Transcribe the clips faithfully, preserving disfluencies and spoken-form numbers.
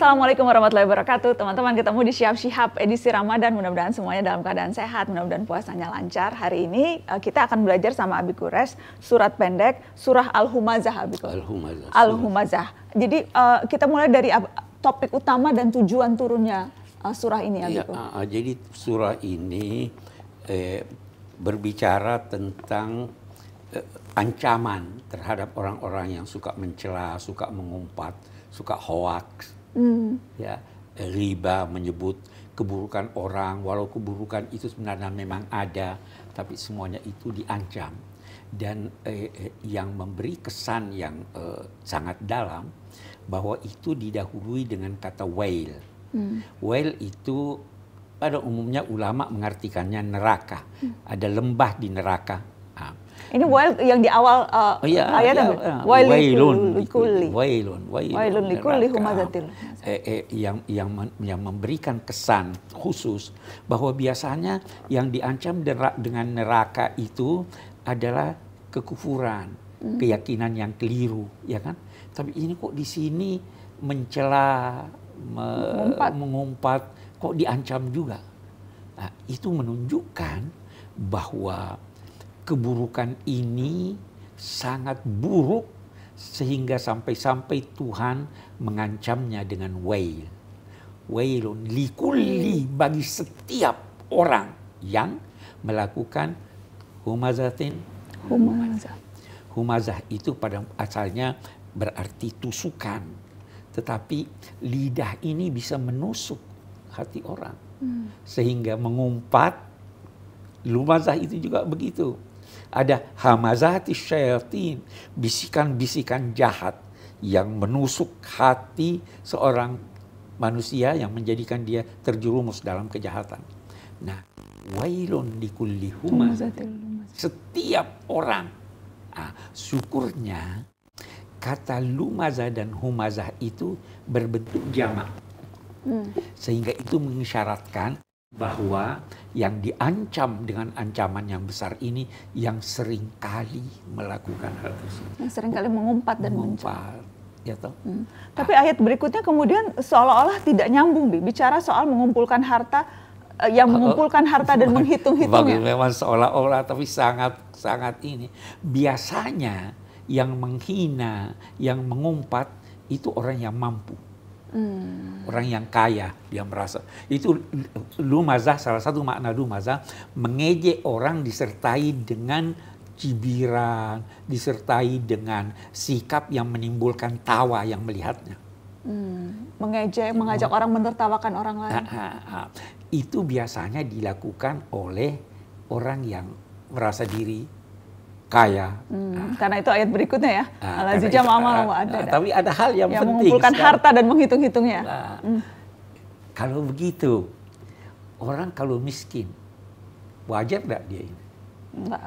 Assalamualaikum warahmatullahi wabarakatuh. Teman-teman, ketemu di Syihab Syihab edisi Ramadan. Mudah-mudahan semuanya dalam keadaan sehat, mudah-mudahan puasanya lancar. Hari ini kita akan belajar sama Abi Quraish surat pendek Surah Al-Humazah. Abi Quraish. Al-Humazah. Al-Humazah. Jadi uh, kita mulai dari uh, topik utama dan tujuan turunnya uh, surah ini, Abi Quraish. Ya, uh, jadi surah ini eh, berbicara tentang eh, ancaman terhadap orang-orang yang suka mencela, suka mengumpat, suka hoaks. Hmm. Ya, riba, menyebut keburukan orang, walau keburukan itu sebenarnya memang ada, tapi semuanya itu diancam. Dan eh, yang memberi kesan yang eh, sangat dalam bahwa itu didahului dengan kata wail. Hmm. Wail itu pada umumnya ulama mengartikannya neraka. Hmm. Ada lembah di neraka. Nah, ini wail yang di awal uh, oh, ya, ayat ya, ya, wailun likulli wailun wailun likulli humazatil eh, eh, yang yang yang memberikan kesan khusus bahwa biasanya yang diancam dengan neraka itu adalah kekufuran, hmm. keyakinan yang keliru, ya kan? Tapi ini kok di sini mencela, me, mengumpat. mengumpat kok diancam juga. Nah, itu menunjukkan bahwa keburukan ini sangat buruk sehingga sampai-sampai Tuhan mengancamnya dengan wail. Wailun likulli, bagi setiap orang yang melakukan humazatin. Humazah. Humazah itu pada asalnya berarti tusukan. Tetapi lidah ini bisa menusuk hati orang. Hmm. Sehingga mengumpat. Lumazah itu juga begitu. Ada hamazati syaitin, bisikan-bisikan jahat yang menusuk hati seorang manusia yang menjadikan dia terjerumus dalam kejahatan. Nah, wailun likulli humazatin. Setiap orang. Nah, syukurnya kata lumazah dan humazah itu berbentuk jamak. Hmm. Sehingga itu mengisyaratkan bahwa yang diancam dengan ancaman yang besar ini yang seringkali melakukan hal tersebut. Yang seringkali mengumpat dan mengumpat. Ya, toh? Hmm. Tapi ah. ayat berikutnya kemudian seolah-olah tidak nyambung, Bi. Bicara soal mengumpulkan harta, eh, yang mengumpulkan harta dan menghitung-hitungnya. Memang seolah-olah, tapi sangat-sangat ini. Biasanya yang menghina, yang mengumpat itu orang yang mampu. Hmm. Orang yang kaya, dia merasa. Itu lumazah, salah satu makna lumazah, mengejek orang disertai dengan cibiran, disertai dengan sikap yang menimbulkan tawa yang melihatnya. Hmm. Mengejek, mengajak oh. orang menertawakan orang lain. Ha, ha, ha. Itu biasanya dilakukan oleh orang yang merasa diri kaya. Hmm, nah. Karena itu ayat berikutnya ya. Nah, itu, nah, ada, tapi ada hal yang, yang penting. Mengumpulkan sekarang. harta dan menghitung-hitungnya. Nah, hmm. Kalau begitu, orang kalau miskin, wajar nggak dia ini? Enggak.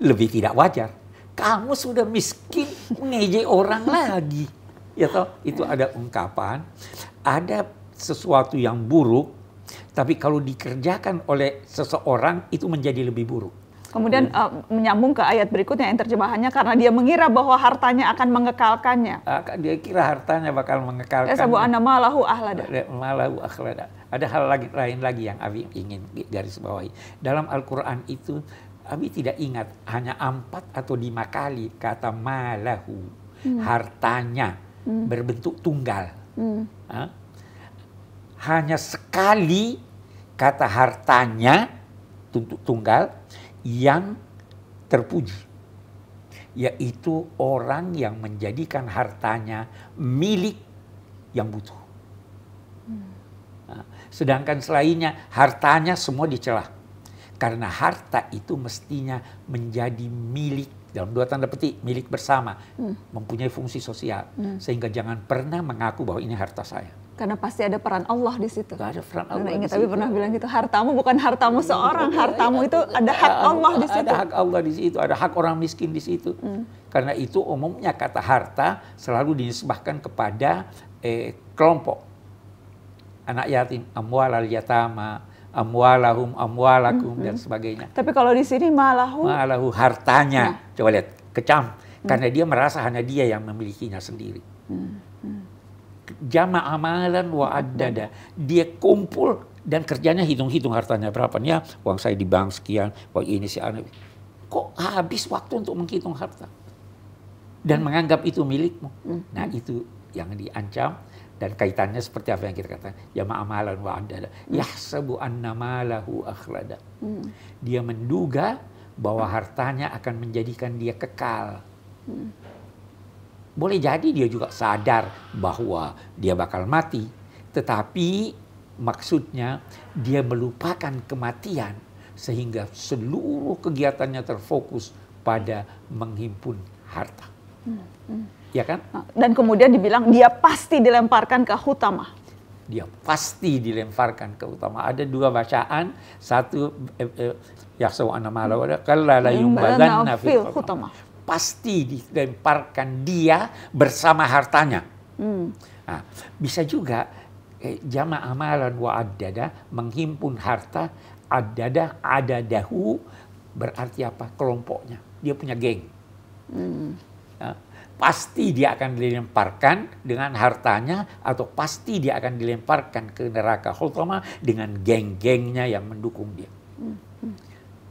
Lebih tidak wajar. Kamu sudah miskin, ngejek orang lagi. Ya toh, itu ya. Ada ungkapan, ada sesuatu yang buruk, tapi kalau dikerjakan oleh seseorang, itu menjadi lebih buruk. Kemudian hmm. uh, menyambung ke ayat berikutnya yang terjemahannya karena dia mengira bahwa hartanya akan mengekalkannya. Dia kira hartanya bakal mengekalkannya. Sabu anna malahu ahlada. Malahu ahlada. Ada hal lagi, lain lagi yang Abi ingin garis bawahi. Dalam Al-Quran itu Abi tidak ingat hanya empat atau lima kali kata malahu. Hmm. Hartanya hmm. berbentuk tunggal. Hmm. Huh? Hanya sekali kata hartanya tunggal yang terpuji, yaitu orang yang menjadikan hartanya milik yang butuh. Hmm. Nah, sedangkan selainnya hartanya semua dicela, karena harta itu mestinya menjadi milik dalam dua tanda petik, milik bersama, hmm. mempunyai fungsi sosial, hmm. sehingga jangan pernah mengaku bahwa ini harta saya. Karena pasti ada peran Allah di situ. Gak ada peran Allah. Ingat Abi pernah bilang gitu, hartamu bukan hartamu seorang, hartamu itu ada hak Allah di situ. Ada hak Allah di situ, ada hak orang miskin di situ. Hmm. Karena itu umumnya kata harta selalu dinisbahkan kepada eh, kelompok anak yatim, amwalal yatama, amwalahum, amwalakum hmm. dan sebagainya. Tapi kalau di sini malahu, malahu hartanya, nah. coba lihat kecam, hmm. karena dia merasa hanya dia yang memilikinya sendiri. Hmm. Hmm. Jama amalan wa addada. Dia kumpul dan kerjanya hitung-hitung hartanya berapa. Ya, uang saya di bank sekian, uang ini si anak. Kok habis waktu untuk menghitung harta? Dan menganggap itu milikmu. Nah itu yang diancam. Dan kaitannya seperti apa yang kita katakan. Jama amalan wa addada. Yahsabu anna malahu akhlada. Dia menduga bahwa hartanya akan menjadikan dia kekal. Boleh jadi dia juga sadar bahwa dia bakal mati. Tetapi maksudnya dia melupakan kematian sehingga seluruh kegiatannya terfokus pada menghimpun harta. Hmm, hmm. Ya kan? Dan kemudian dibilang dia pasti dilemparkan ke hutamah. Dia pasti dilemparkan ke hutamah. Ada dua bacaan. Satu, yahsabu anna malahu akhlada la yumbadanna fil hutamah. Pasti dilemparkan dia bersama hartanya. Hmm. Nah, bisa juga eh, jama amalan wa addada, menghimpun harta, addada, adadahu, berarti apa? Kelompoknya. Dia punya geng. Hmm. Nah, pasti dia akan dilemparkan dengan hartanya, atau pasti dia akan dilemparkan ke neraka hutamah dengan geng-gengnya yang mendukung dia. Hmm.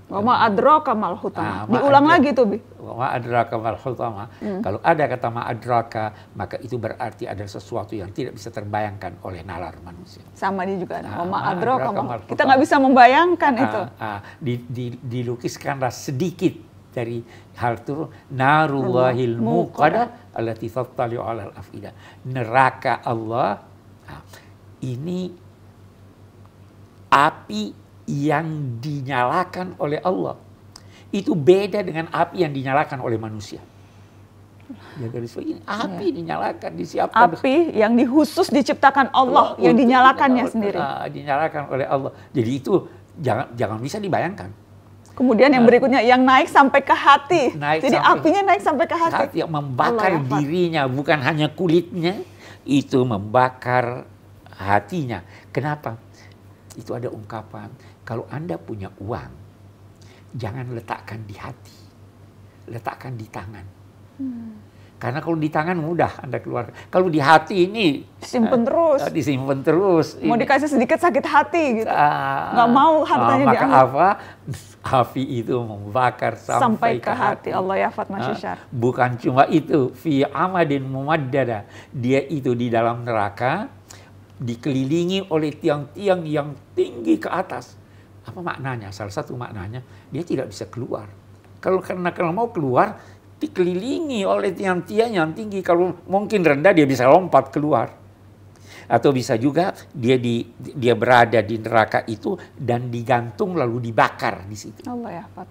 Wa ma adraka mal hutamah. Diulang lagi tuh, Bi. Wa ma adraka mal hutamah. Kalau ada kata ma adraka, maka itu berarti ada sesuatu yang tidak bisa terbayangkan oleh nalar manusia. Sama dia juga. Wa ma adraka mal hutamah. Kita nggak bisa membayangkan itu. Dilukiskanlah sedikit dari hal itu. Narullahil muqaddah allati tattali'u 'alal afida. Neraka Allah ini api yang dinyalakan oleh Allah. Itu beda dengan api yang dinyalakan oleh manusia. Ya, garis begini, api ya. Dinyalakan, disiapkan. Api yang khusus diciptakan Allah, Allah yang dinyalakannya dinyalakan, sendiri. Uh, dinyalakan oleh Allah. Jadi itu jangan jangan bisa dibayangkan. Kemudian yang berikutnya, yang naik sampai ke hati. Naik Jadi sampai, apinya naik sampai ke hati. Yang membakar Allah, dirinya, bukan hanya kulitnya, itu membakar hatinya. Kenapa? Itu ada ungkapan, kalau Anda punya uang, jangan letakkan di hati, letakkan di tangan. Hmm. Karena kalau di tangan mudah Anda keluar, kalau di hati ini simpen uh, terus, disimpan terus. Mau ini. Dikasih sedikit sakit hati gitu, uh, nggak mau hartanya uh, maka diambil. Apa? Api itu membakar sampai, sampai ke hati. hati. Allah yafat masyishar. Uh, bukan cuma itu, fi amadin mumaddada, dia itu di dalam neraka, dikelilingi oleh tiang-tiang yang tinggi ke atas. Apa maknanya? Salah satu maknanya, dia tidak bisa keluar. Kalau karena kalau mau keluar, dikelilingi oleh tiang-tiang yang tinggi. Kalau mungkin rendah, dia bisa lompat keluar. Atau bisa juga dia di dia berada di neraka itu dan digantung lalu dibakar di situ. Allah ya, Pak.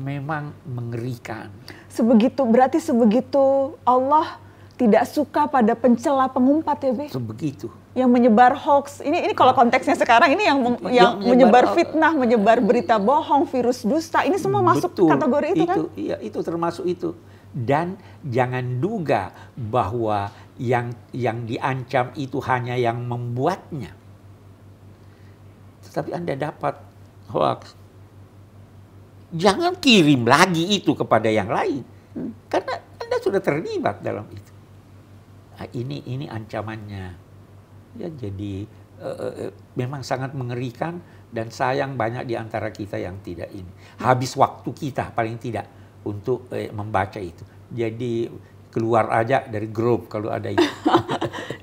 Memang mengerikan. Sebegitu berarti sebegitu Allah tidak suka pada pencela pengumpat ya, Be? Begitu. Yang menyebar hoax. Ini ini kalau konteksnya sekarang ini yang yang, yang menyebar, menyebar fitnah, menyebar berita bohong, virus dusta. Ini semua betul, masuk kategori itu, itu kan? Iya, itu termasuk itu. Dan jangan duga bahwa yang yang diancam itu hanya yang membuatnya. Tetapi Anda dapat hoax. Jangan kirim lagi itu kepada yang lain. Hmm. Karena Anda sudah terlibat dalam itu. Nah, ini ini ancamannya ya, jadi uh, uh, memang sangat mengerikan, dan sayang banyak di antara kita yang tidak ini habis waktu kita paling tidak untuk uh, membaca itu. Jadi keluar aja dari grup kalau ada itu.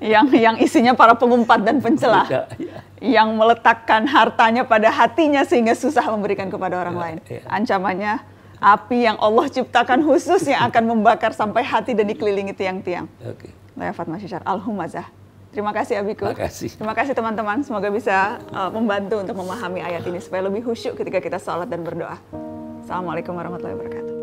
yang yang isinya para pengumpat dan pencela, ya, ya. Yang meletakkan hartanya pada hatinya sehingga susah memberikan kepada orang ya, lain ya. Ancamannya api yang Allah ciptakan khusus yang akan membakar sampai hati dan dikelilingi tiang-tiang. Oke. Al-Humazah. Terima kasih Abiku. Terima kasih. Terima kasih teman-teman. Semoga bisa uh, membantu untuk memahami ayat ini supaya lebih khusyuk ketika kita sholat dan berdoa. Assalamualaikum warahmatullahi wabarakatuh.